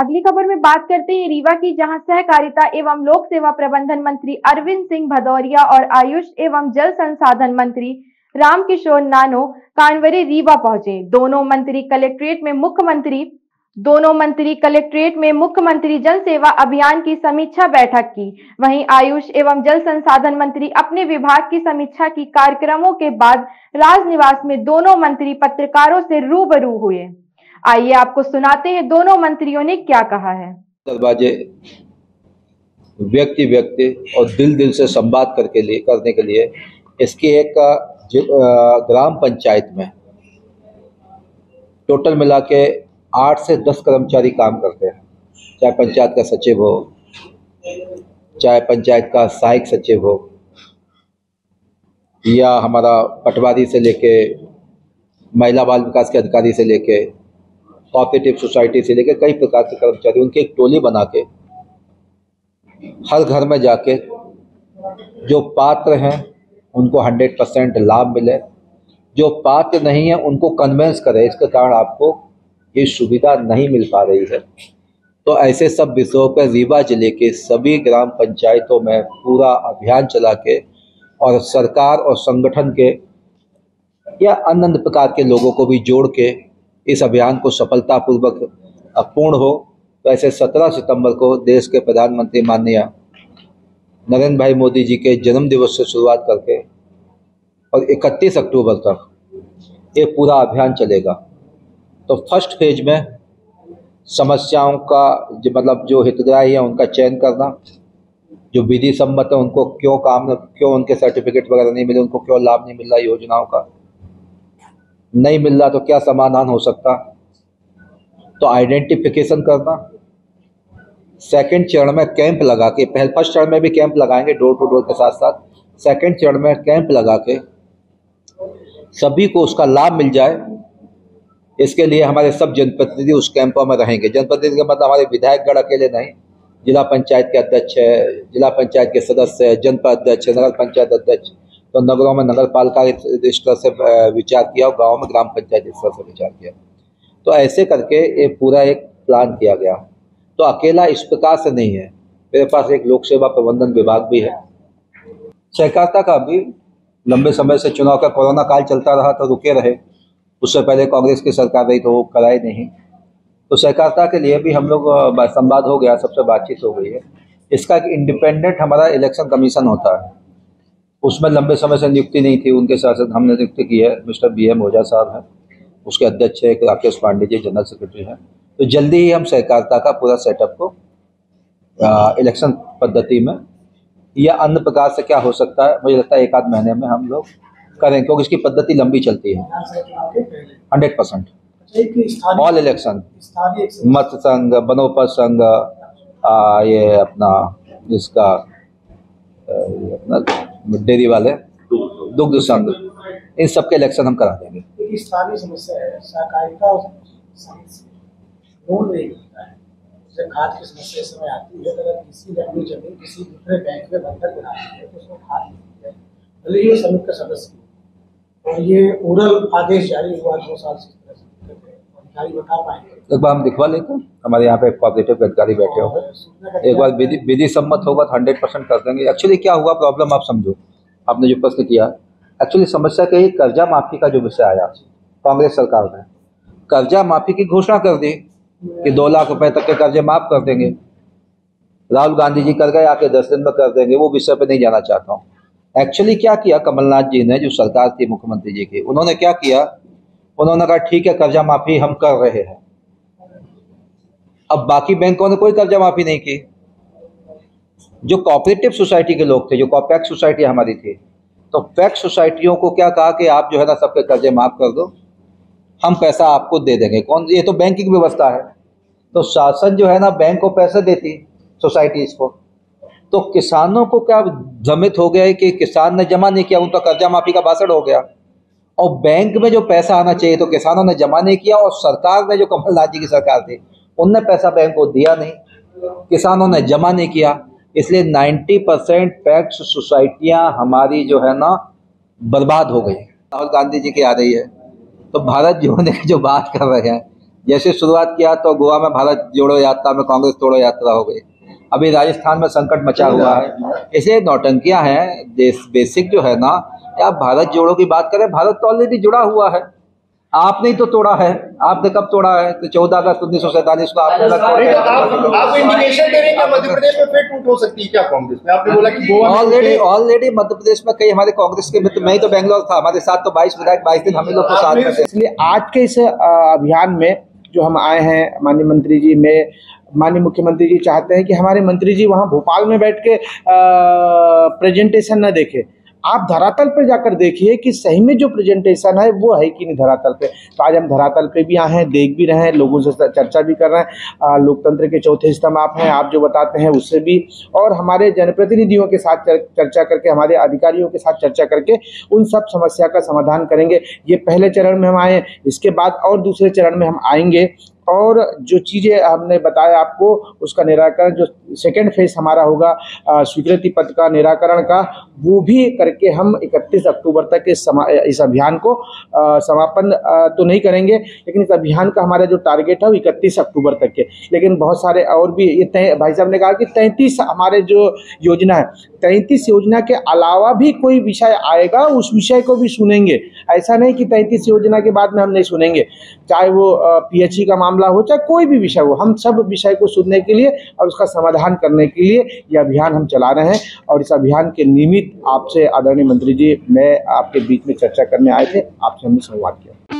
अगली खबर में बात करते हैं रीवा की, जहां सहकारिता एवं लोक सेवा प्रबंधन मंत्री अरविंद सिंह भदौरिया और आयुष एवं जल संसाधन मंत्री राम किशोर नानो कानवरी रीवा पहुंचे। दोनों मंत्री कलेक्ट्रेट में मुख्यमंत्री जल सेवा अभियान की समीक्षा बैठक की। वहीं आयुष एवं जल संसाधन मंत्री अपने विभाग की समीक्षा की। कार्यक्रमों के बाद राजनिवास में दोनों मंत्री पत्रकारों से रूबरू हुए। आइए आपको सुनाते हैं दोनों मंत्रियों ने क्या कहा है। तलवाजे व्यक्ति व्यक्ति और दिल दिल से संवाद करने के लिए इसकी एक ग्राम पंचायत में टोटल मिला के 8 से 10 कर्मचारी काम करते हैं। चाहे पंचायत का सचिव हो, चाहे पंचायत का सहायक सचिव हो, या हमारा पटवारी से लेके महिला बाल विकास के अधिकारी से लेके कॉपरेटिव सोसाइटी से लेकर कई प्रकार के कर्मचारी, उनकी एक टोली बना के हर घर में जाके जो पात्र हैं उनको 100% लाभ मिले, जो पात्र नहीं है उनको कन्वेंस करें इसके कारण आपको ये सुविधा नहीं मिल पा रही है। तो ऐसे सब विषयों पर रीवा जिले के सभी ग्राम पंचायतों में पूरा अभियान चला के और सरकार और संगठन के या अन्य प्रकार के लोगों को भी जोड़ के इस अभियान को सफलतापूर्वक पूर्ण हो। तो ऐसे 17 सितंबर को देश के प्रधानमंत्री माननीय नरेंद्र भाई मोदी जी के जन्म दिवस से शुरुआत करके और 31 अक्टूबर तक ये पूरा अभियान चलेगा। तो फर्स्ट फेज में समस्याओं का जो हितग्राही है उनका चयन करना, जो विधि सम्मत है उनको क्यों उनके सर्टिफिकेट वगैरह नहीं मिले, उनको क्यों लाभ नहीं मिल रहा, योजनाओं का नहीं मिल रहा तो क्या समाधान हो सकता, तो आइडेंटिफिकेशन करना। सेकंड चरण में कैंप लगा के, पहले फर्स्ट चरण में भी कैंप लगाएंगे डोर टू डोर के साथ साथ, सेकंड चरण में कैंप लगा के सभी को उसका लाभ मिल जाए इसके लिए हमारे सब जनप्रतिनिधि उस कैंपों में रहेंगे। जनप्रतिनिधि का मतलब हमारे विधायकगण अकेले नहीं, जिला पंचायत के अध्यक्ष है, जिला पंचायत के सदस्य है, जनपद अध्यक्ष, नगर पंचायत अध्यक्ष। तो नगरों में नगर पालिका इस तरह से विचार किया और गाँव में ग्राम पंचायत इस तरह से विचार किया। तो ऐसे करके ये पूरा एक प्लान किया गया। तो अकेला इस प्रकार से नहीं है, मेरे पास एक लोक सेवा प्रबंधन विभाग भी है। सहकारिता का भी लंबे समय से चुनाव का कोरोना काल चलता रहा तो रुके रहे, उससे पहले कांग्रेस की सरकार रही तो वो कराए नहीं। तो सहकारिता के लिए भी हम लोग संवाद हो गया, सबसे बातचीत हो गई है। इसका एक इंडिपेंडेंट हमारा इलेक्शन कमीशन होता है, उसमें लंबे समय से नियुक्ति नहीं थी, उनके साथ साथ हमने नियुक्ति की है। मिस्टर BM ओझा साहब हैं, उसके अध्यक्ष है राकेश पांडे जी, जनरल सेक्रेटरी हैं। तो जल्दी ही हम सहकारिता का पूरा सेटअप को इलेक्शन पद्धति में या अन्य प्रकार से क्या हो सकता है, मुझे लगता है 1-8 महीने में हम लोग करें, क्योंकि इसकी पद्धति लंबी चलती है। 100% ऑल इलेक्शन, मत संघ, बनोपज संघ, ये अपना जिसका डेयरी वाले, दुग्ध संघ, इन सब के इलेक्शन हम करा देंगे। स्थानीय समस्या है सहकारिता लोन नहीं मिलता है, जब खाद की समस्या समय आती है तो किसी लंबी जमीन किसी दूसरे बैंक में बंधक बना देते हैं तो उसमें खाद नहीं मिलता है। भले ये समिति का सदस्य और ये ओरल आदेश जारी हुआ 2 साल से अधिकारी बता पाएंगे। एक बार हम दिखवा लेंगे, हमारे यहाँ पे एक कॉपरेटिव के अधिकारी बैठे होंगे, एक बार विधि सम्मत होगा तो 100% कर देंगे। एक्चुअली क्या हुआ प्रॉब्लम आप समझो, आपने जो प्रश्न किया, एक्चुअली समस्या क्या है, कर्जा माफी का जो विषय आया, कांग्रेस सरकार ने कर्जा माफी की घोषणा कर दी कि 2 लाख रुपए तक के कर्जे माफ कर देंगे। राहुल गांधी जी कर गए आके 10 दिन में कर देंगे, वो विषय पर नहीं जाना चाहता हूँ। एक्चुअली क्या किया कमलनाथ जी ने, जो सरकार थी मुख्यमंत्री जी की, उन्होंने क्या किया, उन्होंने कहा ठीक है कर्जा माफी हम कर रहे हैं। अब बाकी बैंकों ने कोई कर्जा माफी नहीं की। जो कॉपरेटिव सोसाइटी के लोग थे, जो कॉपैक्स सोसाइटी हमारी थी, तो पैक्स सोसाइटियों को क्या कहा कि आप जो है ना सबके कर्जे माफ कर दो, हम पैसा आपको दे देंगे। कौन, ये तो बैंकिंग व्यवस्था है। तो शासन जो है ना बैंक को पैसे देती सोसाइटीज को, तो किसानों को क्या भ्रमित हो गया है कि किसान ने जमा नहीं किया उनका कर्जा माफी का भाषण हो गया, और बैंक में जो पैसा आना चाहिए तो किसानों ने जमा नहीं किया, और सरकार ने जो कमलनाथ जी की सरकार थी उनने पैसा बैंक को दिया नहीं, किसानों ने जमा नहीं किया। इसलिए 90% पैक्स सोसाइटियां हमारी जो है ना बर्बाद हो गई। राहुल गांधी जी की आ रही है तो भारत जोड़ने की जो बात कर रहे हैं, जैसे शुरुआत किया तो गोवा में भारत जोड़ो यात्रा में कांग्रेस तोड़ो यात्रा हो गई। अभी राजस्थान में संकट मचा हुआ है। ऐसे नौटंकियां हैं। देश बेसिक जो है ना, आप भारत जोड़ो की बात करें, भारत तो ऑलरेडी जुड़ा हुआ है, आपने ही तो तोड़ा है। आपने कब तोड़ा है? तो 14 अगस्त 1947 को आपने आप इंडिकेशन दे रहे हैं मध्य प्रदेश में फिर टूट हो सकती है क्या कांग्रेस में? आपने बोला कि ऑलरेडी मध्य प्रदेश में कई हमारे कांग्रेस के मित्र, मैं तो बैंगलोर था, हमारे साथ तो 22 विधायक 22 दिन हम लोग को साथ में थे। इसलिए आज के इस अभियान में जो हम आए हैं माननीय मंत्री जी, में माननीय मुख्यमंत्री जी चाहते हैं कि हमारे मंत्री जी वहाँ भोपाल में बैठ के प्रेजेंटेशन न देखें, आप धरातल पर जाकर देखिए कि सही में जो प्रेजेंटेशन है वो है कि नहीं धरातल पे। तो आज हम धरातल पे भी आए हैं, देख भी रहे हैं, लोगों से चर्चा भी कर रहे हैं। लोकतंत्र के चौथे स्तंभ आप हैं, आप जो बताते हैं उससे भी, और हमारे जनप्रतिनिधियों के साथ चर्चा करके, हमारे अधिकारियों के साथ चर्चा करके उन सब समस्या का समाधान करेंगे। ये पहले चरण में हम आए, इसके बाद और दूसरे चरण में हम आएंगे और जो चीज़ें हमने बताया आपको उसका निराकरण, जो सेकेंड फेज हमारा होगा स्वीकृति पत्र का निराकरण का, वो भी करके हम 31 अक्टूबर तक इस अभियान को समापन तो नहीं करेंगे, लेकिन इस अभियान का हमारा जो टारगेट है वो 31 अक्टूबर तक के। लेकिन बहुत सारे और भी, ये भाई साहब ने कहा कि 33 हमारे जो योजना है, 33 योजना के अलावा भी कोई विषय आएगा उस विषय को भी सुनेंगे। ऐसा नहीं कि 33 योजना के बाद में हम नहीं सुनेंगे, चाहे वो PHE का मामला हो, चाहे कोई भी विषय हो, हम सब विषय को सुनने के लिए और उसका समाधान करने के लिए यह अभियान हम चला रहे हैं। और इस अभियान के निमित्त आपसे आदरणीय मंत्री जी, मैं आपके बीच में चर्चा करने आए थे, आपसे हमने संवाद किया।